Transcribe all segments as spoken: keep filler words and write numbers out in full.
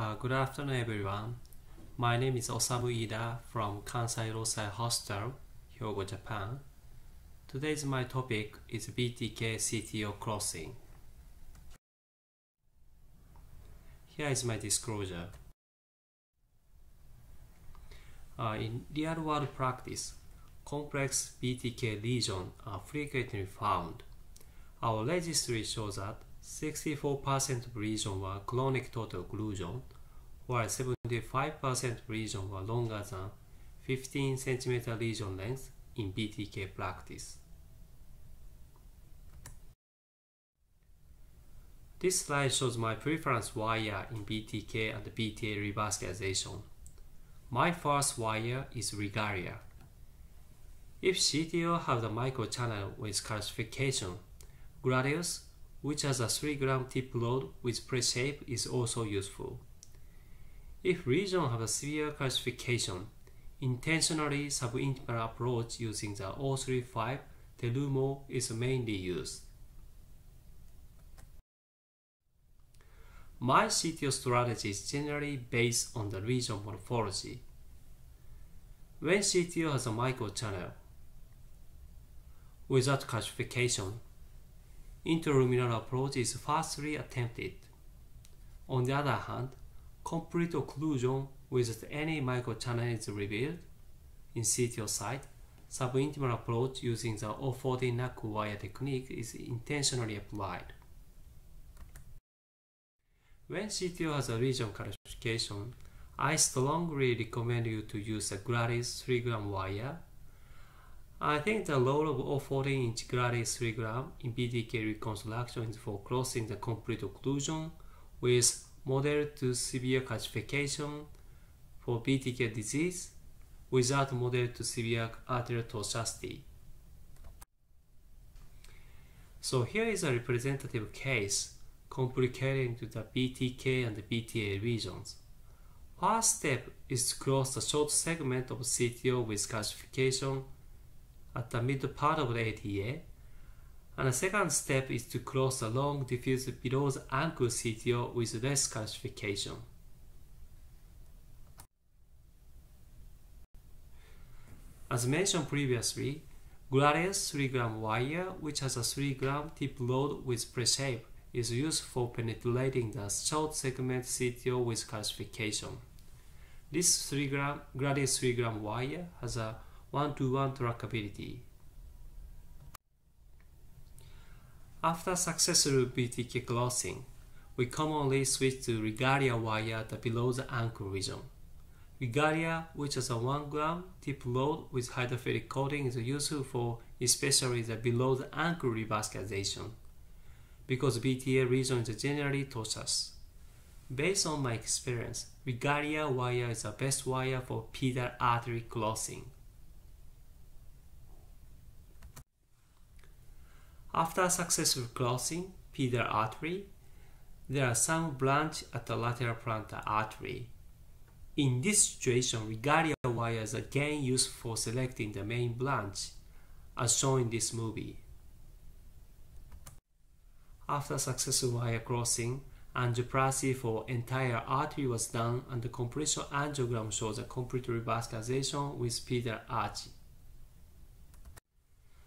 Uh, good afternoon, everyone. My name is Osamu Iida from Kansai Rosai Hostel, Hyogo, Japan. Today's my topic is B T K C T O crossing. Here is my disclosure. Uh, in real-world practice, complex B T K lesions are frequently found. Our registry shows that sixty-four percent of lesions were chronic total occlusion, while seventy-five percent of lesions were longer than fifteen centimeter lesion length in B T K practice. This slide shows my preference wire in B T K and B T A revascularization. My first wire is Regalia. If C T O have the microchannel with calcification, Gladius, which has a three gram tip load with press shape, is also useful. If lesions have a severe calcification, intentionally subintimal approach using the O three five Terumo is mainly used. My C T O strategy is generally based on the region morphology. When C T O has a microchannel without calcification, interluminal approach is firstly attempted. On the other hand, complete occlusion without any microchannel is revealed in C T O site. Subintimal approach using the O fourteen N A C wire technique is intentionally applied. When C T O has a region calcification, I strongly recommend you to use a Gladius three gram wire. I think the role of O fourteen inch Gladius three gram in B T K reconstruction is for crossing the complete occlusion with moderate to severe calcification for B T K disease without moderate to severe arterial tortuosity. So here is a representative case complicating to the B T K and the B T A regions. First step is to cross the short segment of C T O with calcification at the middle part of the A T A, and the second step is to cross the long diffuse below the ankle C T O with less calcification. As mentioned previously, Gladius three gram wire, which has a three gram tip load with press shape, is used for penetrating the short segment C T O with calcification. This three gram Gladius three gram wire has a one to one trackability. After successful B T K crossing, we commonly switch to Regalia wire at the below the ankle region. Regalia, which has a one gram tip load with hydrophilic coating, is useful for especially the below the ankle revascularization, because B T A region is generally tortuous. Based on my experience, Regalia wire is the best wire for pedal artery crossing. After successful crossing pedal artery, there are some branches at the lateral plantar artery. In this situation, Regalia wire is again used for selecting the main branch, as shown in this movie. After successful wire crossing, angioplasty for entire artery was done, and the completion angiogram shows a complete revascularization with pedal arch.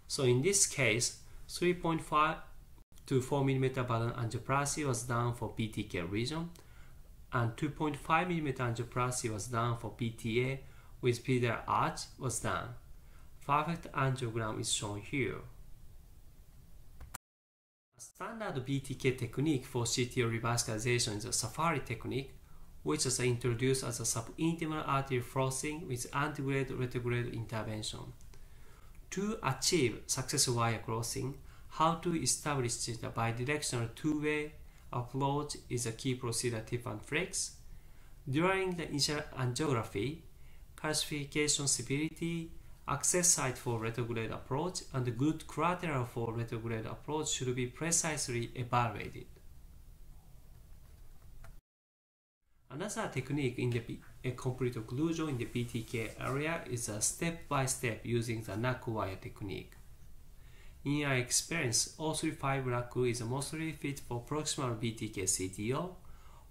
So in this case, three point five to four millimeter balloon angioplasty was done for B T K region, and two point five millimeter angioplasty was done for P T A with pedal arch was done. Perfect angiogram is shown here. Standard B T K technique for C T O revascularization is the Safari technique, which is introduced as a subintimal arterial flossing with antegrade retrograde intervention. To achieve successful wire crossing, how to establish the bidirectional two-way approach is a key procedure tip and tricks. During the initial angiography, calcification stability, access site for retrograde approach, and the good criteria for retrograde approach should be precisely evaluated. Another technique in the a complete occlusion in the B T K area is a step-by-step using the N A C wire technique. In our experience, O three five N A C is mostly fit for proximal B T K C T O,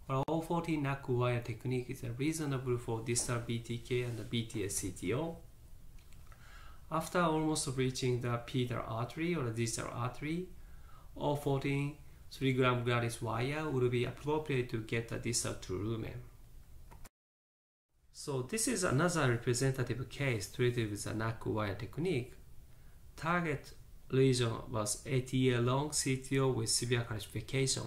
While O fourteen N A C wire technique is reasonable for distal B T K and the B T A C T O. After almost reaching the pedal artery or the distal artery, O fourteen three gram Gladius wire would be appropriate to get the distal to lumen. So this is another representative case treated with the N A C wire technique. Target lesion was A T A long C T O with severe calcification.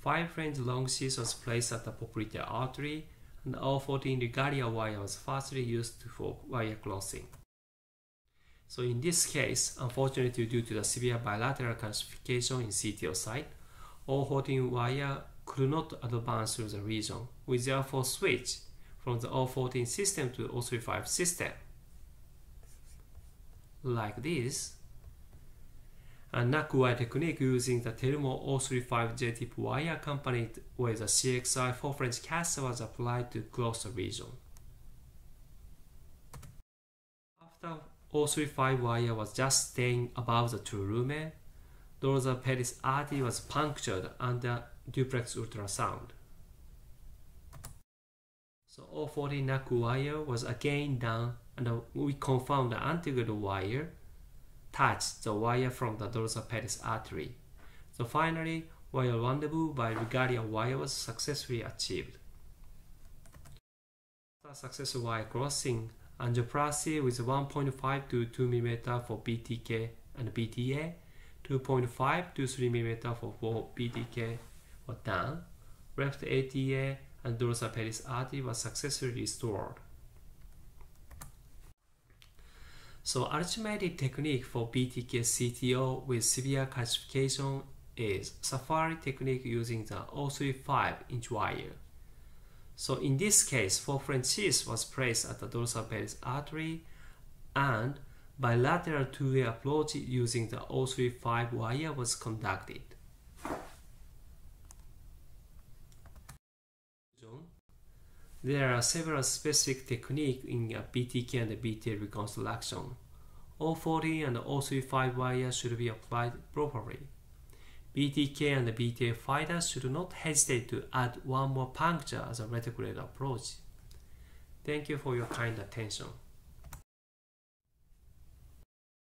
Five French long sheath was placed at the popliteal artery, and O fourteen Regalia wire was firstly used for wire crossing. So in this case, unfortunately due to the severe bilateral calcification in C T O site, O fourteen wire could not advance through the region. We therefore switched from the O fourteen system to the O three five system, like this. A N A C wire technique using the Terumo O three five J-tip wire accompanied with a C X I four French caster was applied to close the region. After O three five wire was just staying above the true lumen, dorsal pedis artery was punctured under duplex ultrasound. So O fourteen N A C wire was again done, and we confirmed the anterior wire touched the wire from the dorsal pedis artery. So finally, wire rendezvous by Regalia wire was successfully achieved. After successful wire crossing, angioplasty with one point five to two millimeters for B T K and B T A, two point five to three millimeters for, for B T K were done. Left A T A and dorsal pedis artery was successfully restored. So ultimate technique for B T K C T O with severe calcification is Safari technique using the O three five inch wire. So in this case, four French sheath was placed at the dorsal pedis artery and bilateral two-way approach using the O three five wire was conducted. There are several specific techniques in B T K and B T A reconstruction. O fourteen and O three five wire should be applied properly. B T K and B T A fighters should not hesitate to add one more puncture as a reticulated approach. Thank you for your kind attention.